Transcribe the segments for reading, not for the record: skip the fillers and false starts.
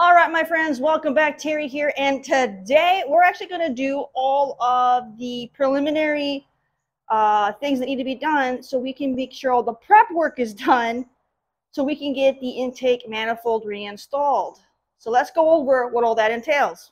All right, my friends, welcome back. Terry here, and today we're actually going to do all of the preliminary things that need to be done so we can make sure all the prep work is done so we can get the intake manifold reinstalled. So let's go over what all that entails.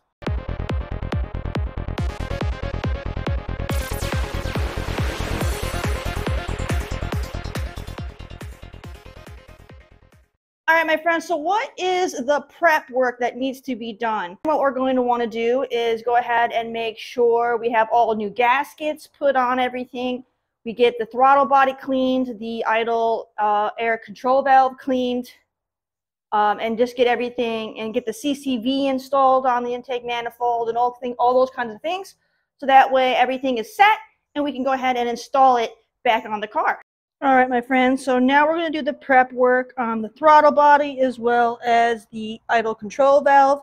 All right, my friends, so what is the prep work that needs to be done? What we're going to want to do is go ahead and make sure we have all new gaskets put on everything. We get the throttle body cleaned, the idle air control valve cleaned, and just get everything and get the CCV installed on the intake manifold and all those kinds of things. So that way everything is set and we can go ahead and install it back on the car. All right, my friends, so now we're going to do the prep work on the throttle body as well as the idle control valve.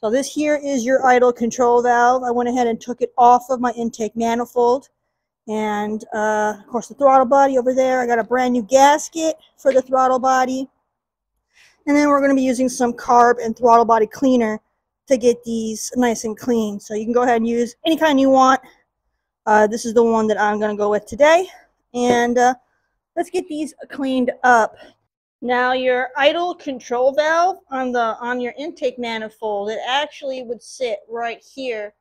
So this here is your idle control valve. I went ahead and took it off of my intake manifold. And, of course, the throttle body over there. I got a brand new gasket for the throttle body. And then we're going to be using some carb and throttle body cleaner to get these nice and clean. So you can go ahead and use any kind you want. This is the one that I'm going to go with today. And let's get these cleaned up. Now your idle control valve on your intake manifold, it actually would sit right here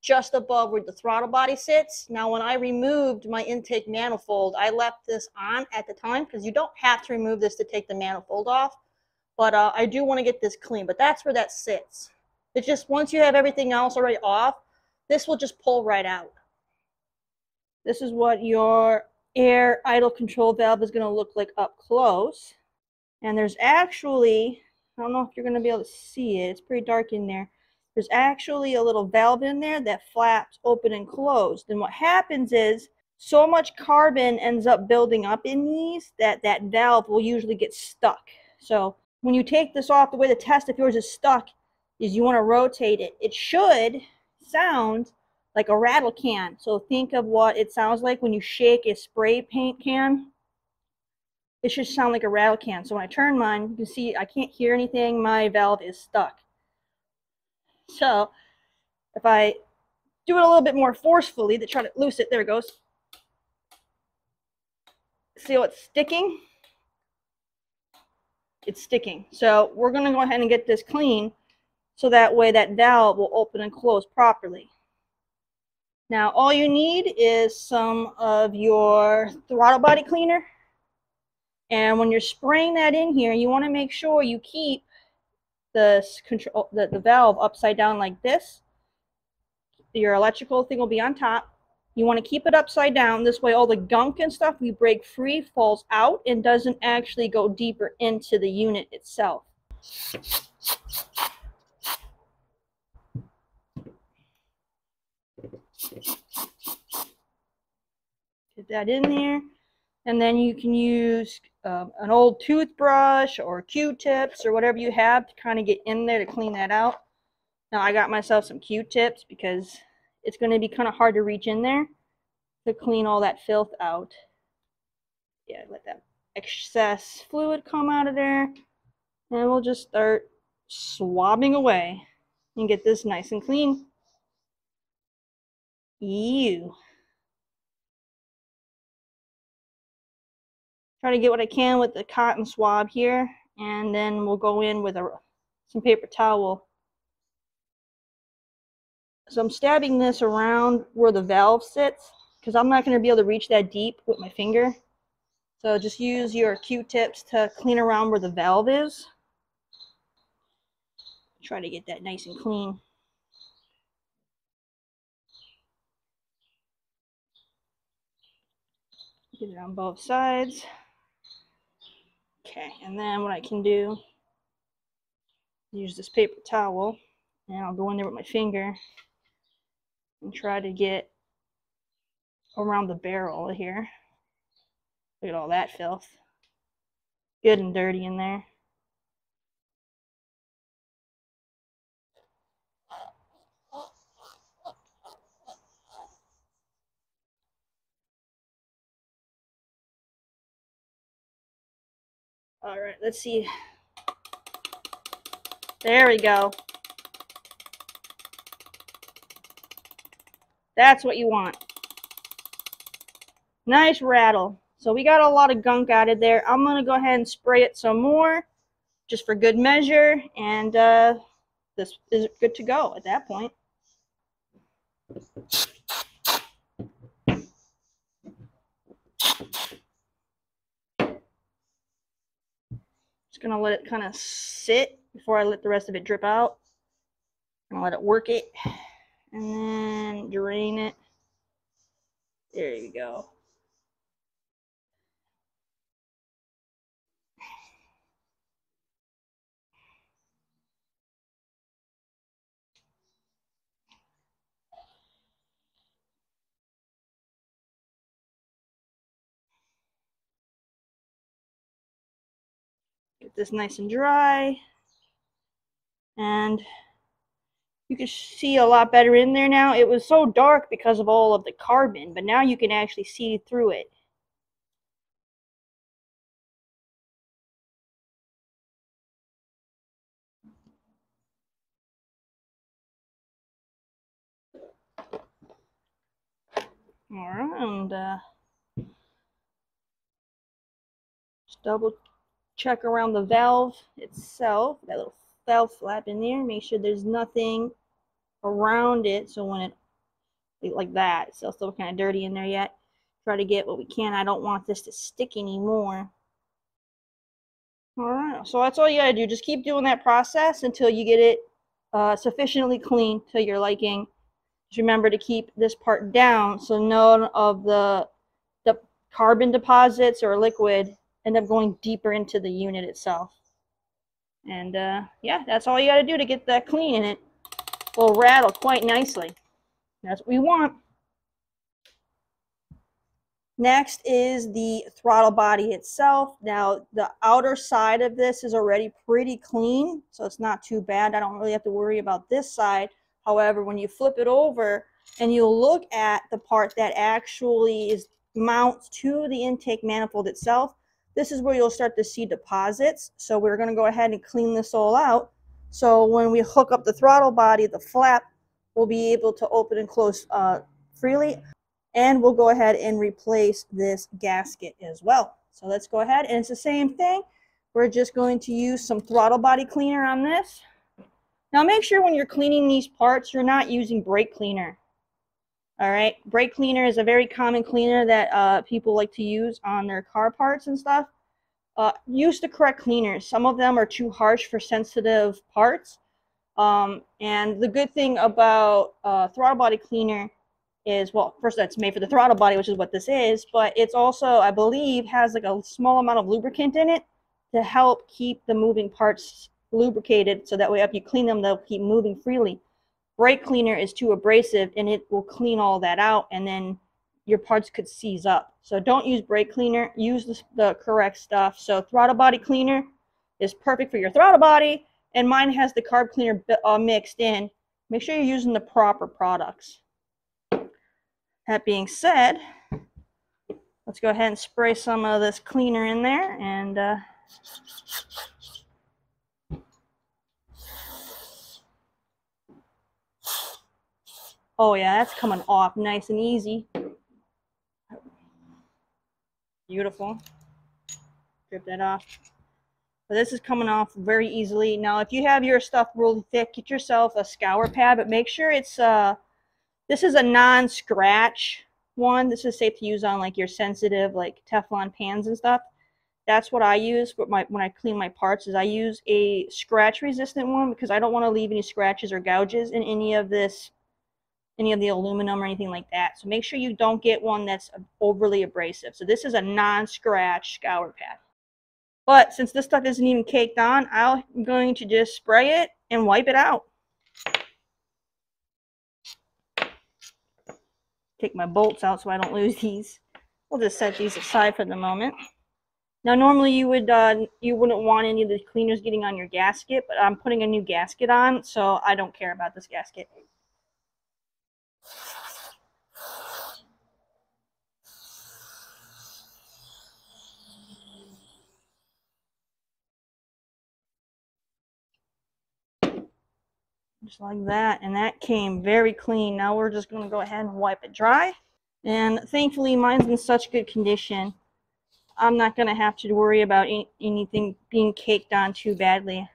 just above where the throttle body sits. Now when I removed my intake manifold, I left this on at the time because you don't have to remove this to take the manifold off. But I do want to get this clean, but that's where that sits. It's just once you have everything else already off, this will just pull right out. This is what your air idle control valve is going to look like up close. And there's actually, I don't know if you're going to be able to see it, it's pretty dark in there. There's actually a little valve in there that flaps open and closed. And what happens is so much carbon ends up building up in these that that valve will usually get stuck. So when you take this off, the way to test if yours is stuck is you want to rotate it. It should sound like a rattle can. So think of what it sounds like when you shake a spray paint can. It should sound like a rattle can. So when I turn mine, you can see I can't hear anything. My valve is stuck. So if I do it a little bit more forcefully to try to loose it, there it goes. See how it's sticking? It's sticking. So we're going to go ahead and get this clean so that way that valve will open and close properly. Now all you need is some of your throttle body cleaner, and when you're spraying that in here, you want to make sure you keep the valve upside down like this. Your electrical thing will be on top. You want to keep it upside down. This way all the gunk and stuff we break free falls out and doesn't actually go deeper into the unit itself. Get that in there, and then you can use an old toothbrush or Q-tips or whatever you have to kind of get in there to clean that out. Now I got myself some Q-tips because it's going to be kind of hard to reach in there to clean all that filth out. Yeah, let that excess fluid come out of there, and we'll just start swabbing away and get this nice and clean. Ew. Try to get what I can with the cotton swab here, and then we'll go in with some paper towel. So I'm stabbing this around where the valve sits because I'm not going to be able to reach that deep with my finger. So just use your Q-tips to clean around where the valve is. Try to get that nice and clean. Get it on both sides. Okay, and then what I can do is use this paper towel, and I'll go in there with my finger and try to get around the barrel here. Look at all that filth. Good and dirty in there. All right, let's see. There we go. That's what you want. Nice rattle. So we got a lot of gunk out of there. I'm going to go ahead and spray it some more just for good measure, and this is good to go at that point. Just going to let it kind of sit before I let the rest of it drip out. I'm going to let it work it and then drain it. There you go. Get this nice and dry, and you can see a lot better in there now. It was so dark because of all of the carbon, but now you can actually see through it. All right, and just double check around the valve itself, that little valve flap in there, make sure there's nothing around it, so when it like that, it's still kind of dirty in there yet. Try to get what we can. I don't want this to stick anymore. Alright, so that's all you gotta do. Just keep doing that process until you get it sufficiently clean to your liking. Just remember to keep this part down so none of the carbon deposits or liquid end up going deeper into the unit itself. And yeah, that's all you gotta do to get that clean, in it will rattle quite nicely. That's what we want. Next is the throttle body itself. Now the outer side of this is already pretty clean, so it's not too bad. I don't really have to worry about this side. However, when you flip it over and you look at the part that actually is mounts to the intake manifold itself, this is where you'll start to see deposits. So we're going to go ahead and clean this all out. So when we hook up the throttle body, the flap will be able to open and close freely. And we'll go ahead and replace this gasket as well. So let's go ahead, and it's the same thing. We're just going to use some throttle body cleaner on this. Now make sure when you're cleaning these parts, you're not using brake cleaner. All right, brake cleaner is a very common cleaner that people like to use on their car parts and stuff. Use the correct cleaners. Some of them are too harsh for sensitive parts. And the good thing about throttle body cleaner is, well, first that's made for the throttle body, which is what this is, but it's also, I believe, has like a small amount of lubricant in it to help keep the moving parts lubricated, so that way if you clean them, they'll keep moving freely. Brake cleaner is too abrasive, and it will clean all that out, and then your parts could seize up. So don't use brake cleaner. Use the correct stuff. So throttle body cleaner is perfect for your throttle body, and mine has the carb cleaner mixed in. Make sure you're using the proper products. That being said, let's go ahead and spray some of this cleaner in there, and oh yeah, that's coming off nice and easy. Beautiful. Drip that off. So this is coming off very easily. Now if you have your stuff really thick, get yourself a scour pad, but make sure it's this is a non-scratch one. This is safe to use on like your sensitive like Teflon pans and stuff. That's what I use when I clean my parts, is I use a scratch resistant one, because I don't want to leave any scratches or gouges in any of this, any of the aluminum or anything like that. So make sure you don't get one that's overly abrasive. So this is a non-scratch scour pad. But since this stuff isn't even caked on, I'm going to just spray it and wipe it out. Take my bolts out so I don't lose these. We'll just set these aside for the moment. Now normally you would you wouldn't want any of the cleaners getting on your gasket, but I'm putting a new gasket on, so I don't care about this gasket. just like that, and that came very clean. Now we're just going to go ahead and wipe it dry, and thankfully mine's in such good condition I'm not going to have to worry about anything being caked on too badly.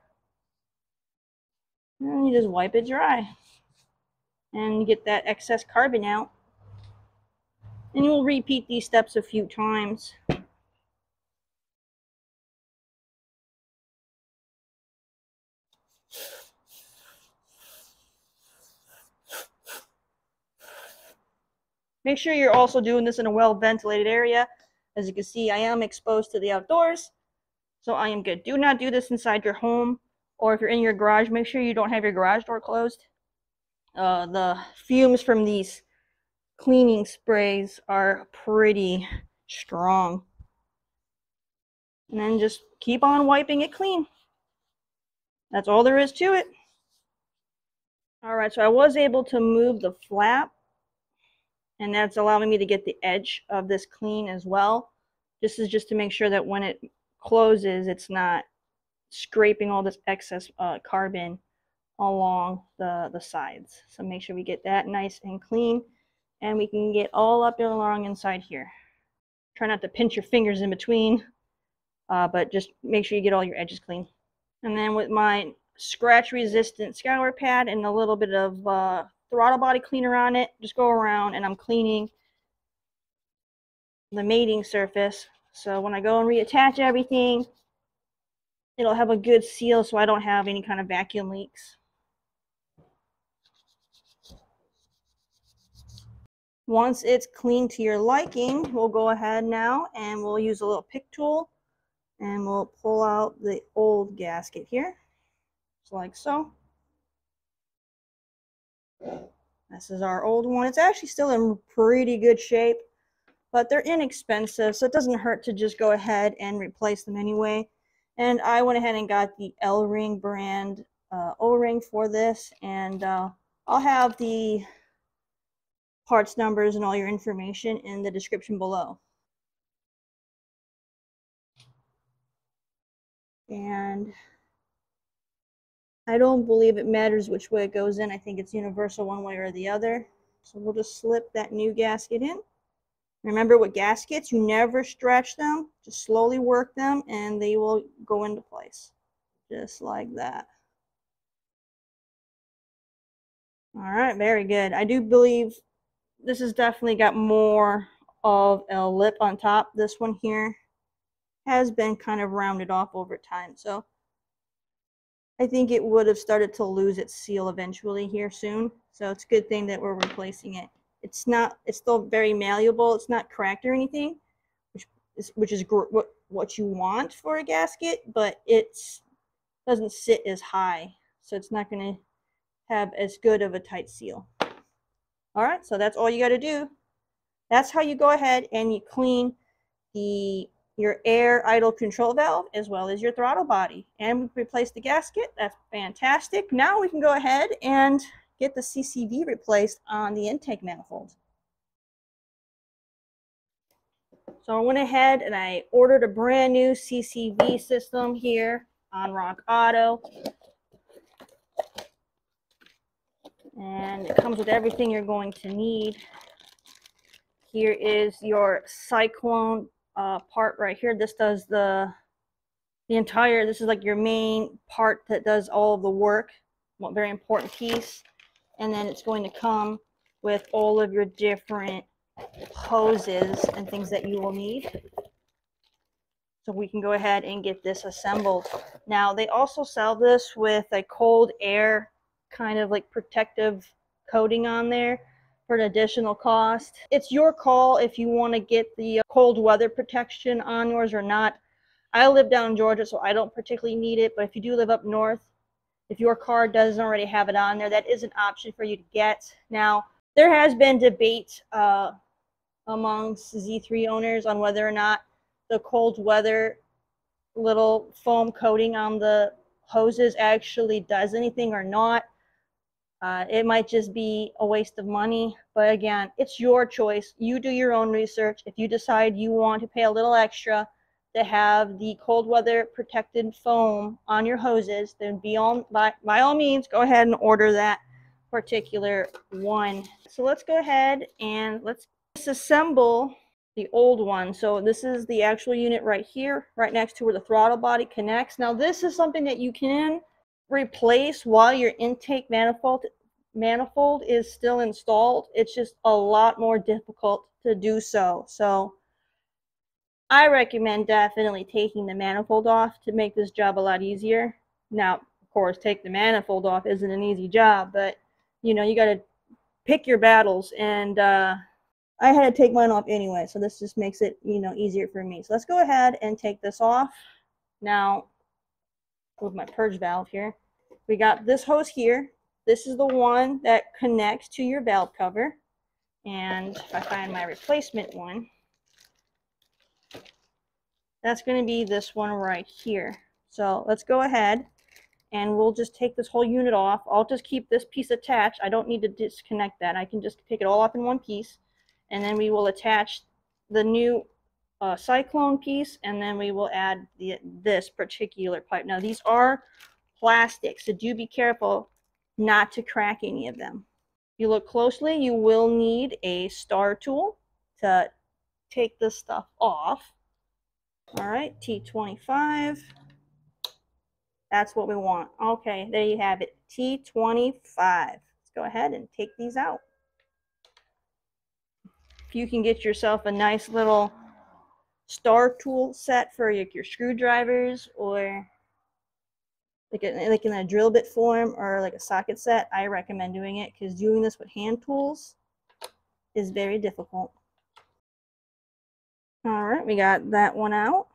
And you just wipe it dry and you get that excess carbon out, and you'll repeat these steps a few times. Make sure you're also doing this in a well-ventilated area. As you can see, I am exposed to the outdoors, so I am good. Do not do this inside your home, or if you're in your garage, make sure you don't have your garage door closed. The fumes from these cleaning sprays are pretty strong. And then just keep on wiping it clean. That's all there is to it. All right, so I was able to move the flap, and that's allowing me to get the edge of this clean as well. This is just to make sure that when it closes, it's not scraping all this excess carbon along the sides. So make sure we get that nice and clean, and we can get all up and along inside here. Try not to pinch your fingers in between, but just make sure you get all your edges clean. And then with my scratch-resistant scour pad and a little bit of throttle body cleaner on it, just go around and I'm cleaning the mating surface, so when I go and reattach everything, it'll have a good seal so I don't have any kind of vacuum leaks. Once it's clean to your liking, we'll go ahead now and we'll use a little pick tool and we'll pull out the old gasket here, just like so. This is our old one. It's actually still in pretty good shape, but they're inexpensive, so it doesn't hurt to just go ahead and replace them anyway. And I went ahead and got the L-Ring brand O-ring for this, and I'll have the parts numbers and all your information in the description below. And I don't believe it matters which way it goes in. I think it's universal one way or the other. So we'll just slip that new gasket in. Remember, with gaskets, you never stretch them. Just slowly work them and they will go into place. Just like that. All right, very good. I do believe this has definitely got more of a lip on top. This one here has been kind of rounded off over time, so I think it would have started to lose its seal eventually here soon, so it's a good thing that we're replacing it. It's still very malleable. It's not cracked or anything, which is what you want for a gasket, but it doesn't sit as high, so it's not going to have as good of a tight seal. All right, so that's all you got to do. That's how you go ahead and you clean your air idle control valve as well as your throttle body, and we replace the gasket. That's fantastic. Now we can go ahead and get the CCV replaced on the intake manifold. So I went ahead and I ordered a brand new CCV system here on Rock Auto, and it comes with everything you're going to need. Here is your cyclone part right here. This does the entire, this is like your main part that does all of the work, one very important piece. And then it's going to come with all of your different hoses and things that you will need, so we can go ahead and get this assembled. Now they also sell this with a cold air kind of like protective coating on there for an additional cost. It's your call if you want to get the cold weather protection on yours or not. I live down in Georgia, so I don't particularly need it, but if you do live up north, if your car doesn't already have it on there, that is an option for you to get. Now, there has been debate amongst Z3 owners on whether or not the cold weather little foam coating on the hoses actually does anything or not. It might just be a waste of money, but again, it's your choice. You do your own research. If you decide you want to pay a little extra to have the cold weather protected foam on your hoses, then by all means, go ahead and order that particular one. So let's go ahead and let's disassemble the old one. So this is the actual unit right here, right next to where the throttle body connects. Now this is something that you can replace while your intake manifold is still installed. It's just a lot more difficult to do so. So I recommend definitely taking the manifold off to make this job a lot easier. Now, of course, take the manifold off isn't an easy job, but you know, you got to pick your battles, and I had to take mine off anyway, so this just makes it, you know, easier for me. So let's go ahead and take this off. Now, with my purge valve here, we got this hose here. This is the one that connects to your valve cover. And if I find my replacement one, that's going to be this one right here. So let's go ahead and we'll just take this whole unit off. I'll just keep this piece attached. I don't need to disconnect that. I can just take it all off in one piece. And then we will attach the new cyclone piece, and then we will add this particular pipe. Now these are plastic, so do be careful not to crack any of them. If you look closely, you will need a star tool to take this stuff off. All right, T25. That's what we want. Okay, there you have it, T25. Let's go ahead and take these out. You can get yourself a nice little star tool set for your screwdrivers, or like in a drill bit form, or like a socket set. I recommend doing it, because doing this with hand tools is very difficult. All right, we got that one out.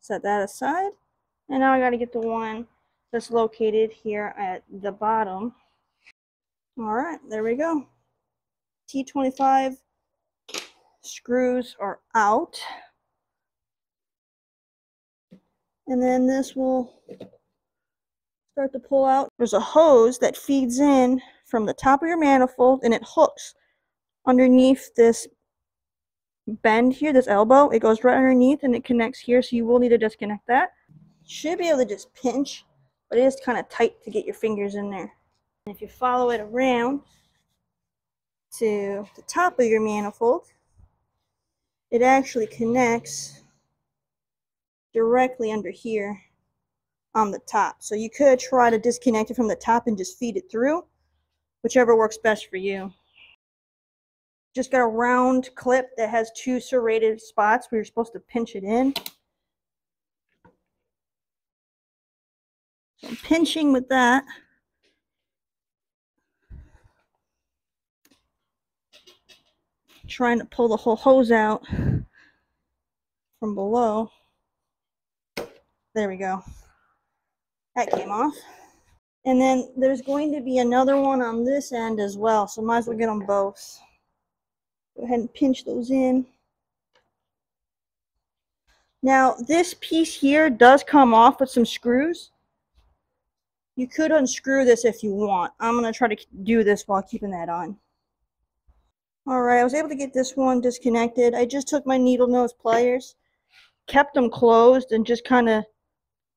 Set that aside. And now I got to get the one that's located here at the bottom. All right, there we go. T25. Screws are out, and then this will start to pull out. There's a hose that feeds in from the top of your manifold, and it hooks underneath this bend here, this elbow. It goes right underneath and it connects here, so you will need to disconnect that. You should be able to just pinch, but it is kind of tight to get your fingers in there. And if you follow it around to the top of your manifold, it actually connects directly under here on the top. So you could try to disconnect it from the top and just feed it through, whichever works best for you. Just got a round clip that has two serrated spots where you're supposed to pinch it in. So I'm pinching with that. Trying to pull the whole hose out from below. There we go. That came off. And then there's going to be another one on this end as well, so might as well get them both. Go ahead and pinch those in. Now this piece here does come off with some screws. You could unscrew this if you want. I'm going to try to do this while keeping that on. Alright, I was able to get this one disconnected. I just took my needle nose pliers, kept them closed, and just kind of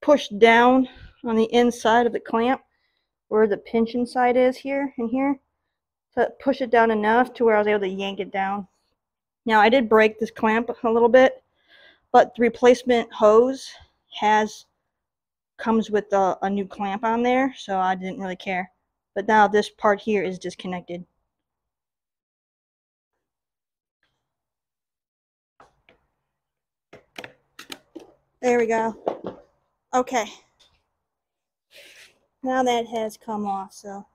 pushed down on the inside of the clamp where the pinch inside is here and here, to push it down enough to where I was able to yank it down. Now I did break this clamp a little bit, but the replacement hose comes with a new clamp on there, so I didn't really care. But now this part here is disconnected. There we go. Okay. Now that has come off. So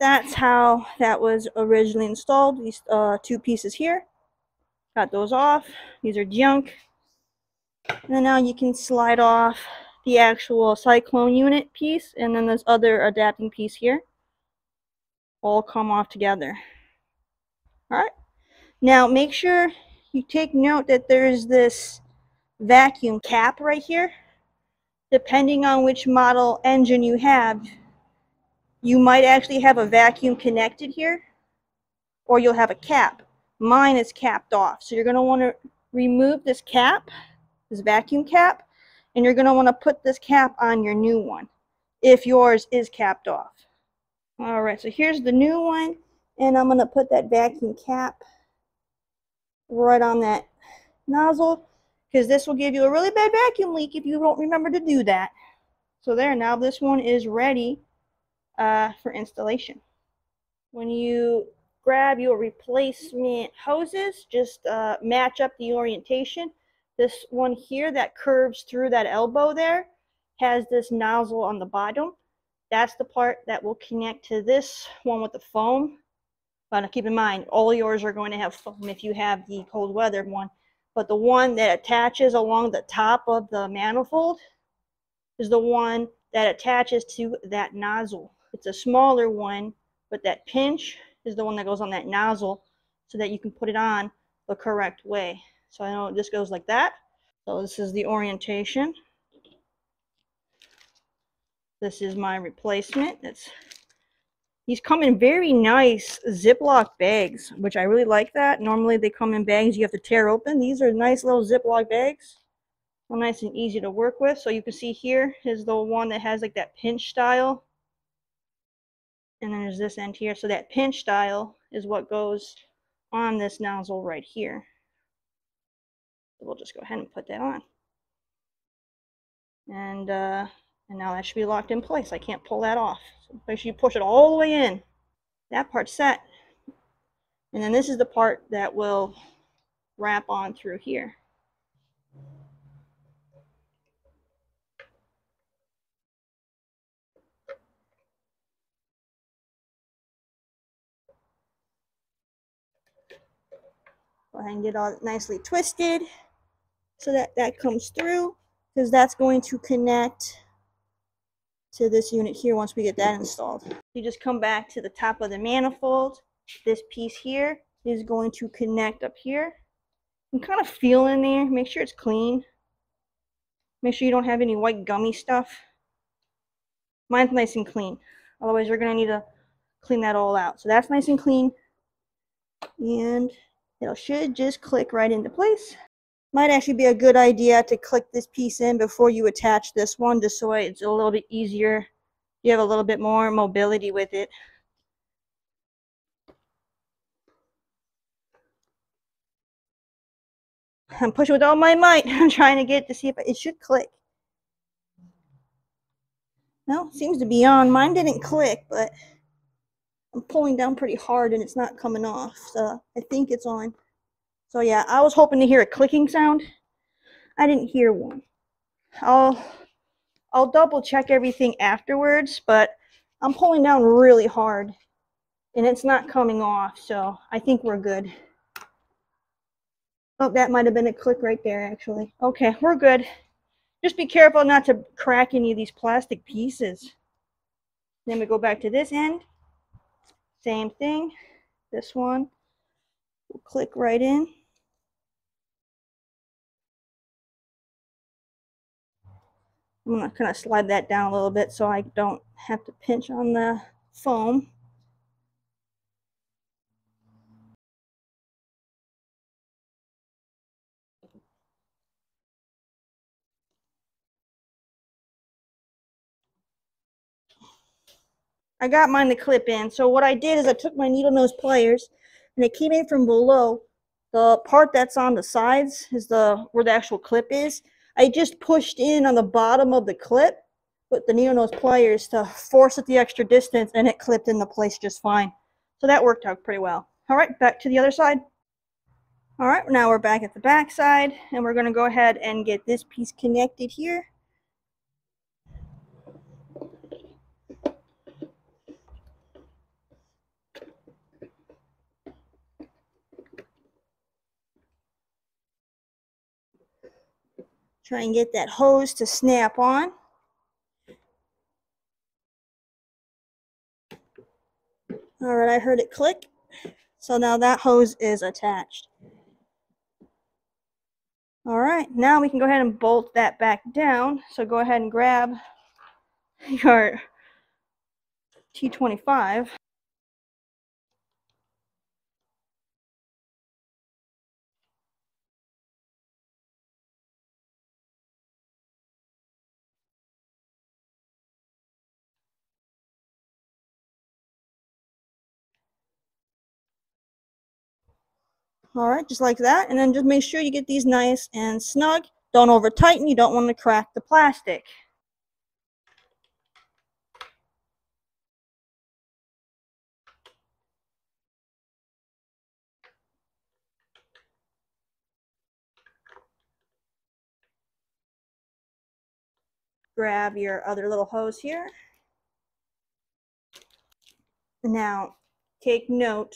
that's how that was originally installed. These two pieces here. Got those off. These are junk. And then now you can slide off the actual cyclone unit piece, and then this other adapting piece here. All come off together. Alright. Now make sure you take note that there's this vacuum cap right here. Depending on which model engine you have, you might actually have a vacuum connected here, or you'll have a cap. Mine is capped off, so you're going to want to remove this cap this vacuum cap, and you're going to want to put this cap on your new one if yours is capped off. All right, so here's the new one, and I'm going to put that vacuum cap right on that nozzle, because this will give you a really bad vacuum leak if you don't remember to do that. So there, now this one is ready for installation. When you grab your replacement hoses, just match up the orientation. This one here that curves through that elbow there has this nozzle on the bottom. That's the part that will connect to this one with the foam. But keep in mind, all yours are going to have foam if you have the cold weather one. But the one that attaches along the top of the manifold is the one that attaches to that nozzle. It's a smaller one, but that pinch is the one that goes on that nozzle so that you can put it on the correct way. So I know this goes like that. So this is the orientation. This is my replacement. These come in very nice Ziploc bags, which I really like that. Normally they come in bags you have to tear open. These are nice little Ziploc bags. Well, nice and easy to work with. So you can see here is the one that has like that pinch style. And then there's this end here. So that pinch style is what goes on this nozzle right here. We'll just go ahead and put that on. And now that should be locked in place. I can't pull that off. So make sure you push it all the way in. That part's set. And then this is the part that will wrap on through here. Go ahead and get all nicely twisted so that that comes through, because that's going to connect to this unit here once we get that installed. You just come back to the top of the manifold. This piece here is going to connect up here. And kind of feel in there. Make sure it's clean. Make sure you don't have any white gummy stuff. Mine's nice and clean. Otherwise, you're going to need to clean that all out. So that's nice and clean. And it should just click right into place. Might actually be a good idea to click this piece in before you attach this one, just so it's a little bit easier. You have a little bit more mobility with it. I'm pushing with all my might. I'm trying to get to see if it should click. Well, it seems to be on. Mine didn't click, but I'm pulling down pretty hard and it's not coming off. So I think it's on. So yeah, I was hoping to hear a clicking sound. I didn't hear one. I'll double check everything afterwards, but I'm pulling down really hard and it's not coming off. So I think we're good. Oh, that might have been a click right there actually. Okay, we're good. Just be careful not to crack any of these plastic pieces. Then we go back to this end. Same thing. This one will click right in. I'm going to kind of slide that down a little bit so I don't have to pinch on the foam. I got mine to clip in. So what I did is I took my needle nose pliers and it came in from below. The part that's on the sides is where the actual clip is. I just pushed in on the bottom of the clip with the needle nose pliers to force it the extra distance, and it clipped into place just fine. So that worked out pretty well. All right, back to the other side. All right, now we're back at the back side, and we're gonna go ahead and get this piece connected here. Try and get that hose to snap on. All right, I heard it click. So now that hose is attached. All right, now we can go ahead and bolt that back down. So go ahead and grab your T25. All right, just like that. And then just make sure you get these nice and snug. Don't over tighten. You don't want to crack the plastic. Grab your other little hose here. Now, take note,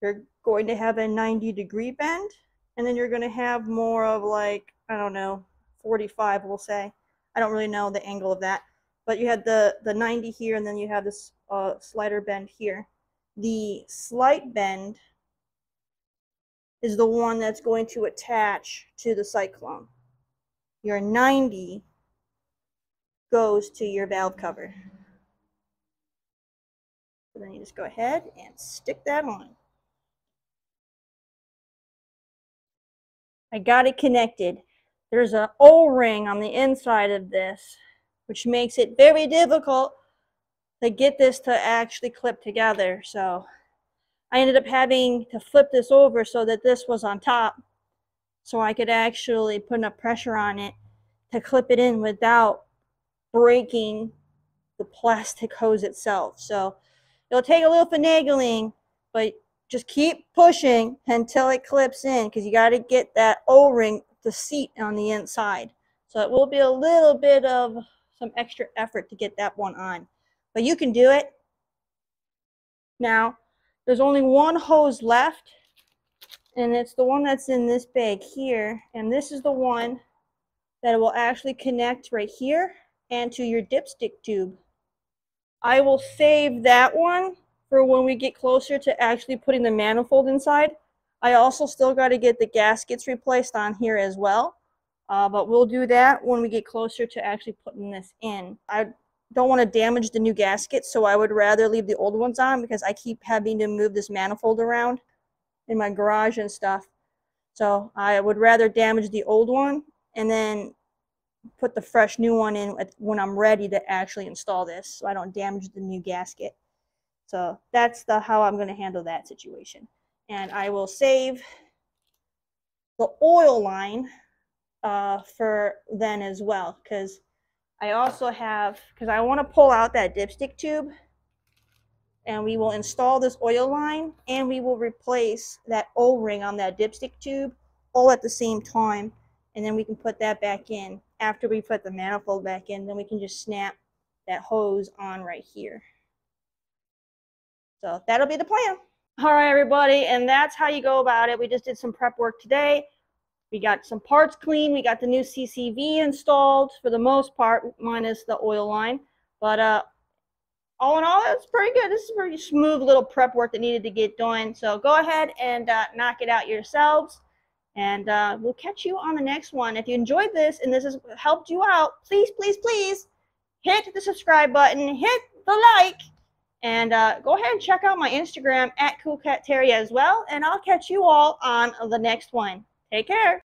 you're going to have a 90-degree bend, and then you're going to have more of like, I don't know, 45, we'll say. I don't really know the angle of that, but you had the 90 here, and then you have this slighter bend here. The slight bend is the one that's going to attach to the cyclone. Your 90 goes to your valve cover. So then you just go ahead and stick that on. I got it connected. There's an O-ring on the inside of this, which makes it very difficult to get this to actually clip together. So I ended up having to flip this over so that this was on top, so I could actually put enough pressure on it to clip it in without breaking the plastic hose itself. So it'll take a little finagling, but just keep pushing until it clips in, because you got to get that O-ring, the seat on the inside. So it will be a little bit of some extra effort to get that one on, but you can do it. Now, there's only one hose left, and it's the one that's in this bag here, and this is the one that will actually connect right here and to your dipstick tube. I will save that one for when we get closer to actually putting the manifold inside. I also still got to get the gaskets replaced on here as well, but we'll do that when we get closer to actually putting this in. I don't want to damage the new gaskets, so I would rather leave the old ones on, because I keep having to move this manifold around in my garage and stuff. So I would rather damage the old one and then put the fresh new one in when I'm ready to actually install this, so I don't damage the new gasket. So that's how I'm going to handle that situation. And I will save the oil line for then as well, because I also have, because I want to pull out that dipstick tube, and we will install this oil line, and we will replace that O-ring on that dipstick tube all at the same time, and then we can put that back in. After we put the manifold back in, then we can just snap that hose on right here. So that'll be the plan. All right, everybody, and that's how you go about it. We just did some prep work today. We got some parts clean. We got the new CCV installed for the most part, minus the oil line. But all in all, it's pretty good. This is a pretty smooth little prep work that needed to get done. So go ahead and knock it out yourselves. And we'll catch you on the next one. If you enjoyed this and this has helped you out, please, please, please hit the subscribe button, hit the like, and go ahead and check out my Instagram at CoolCatTerry as well. And I'll catch you all on the next one. Take care.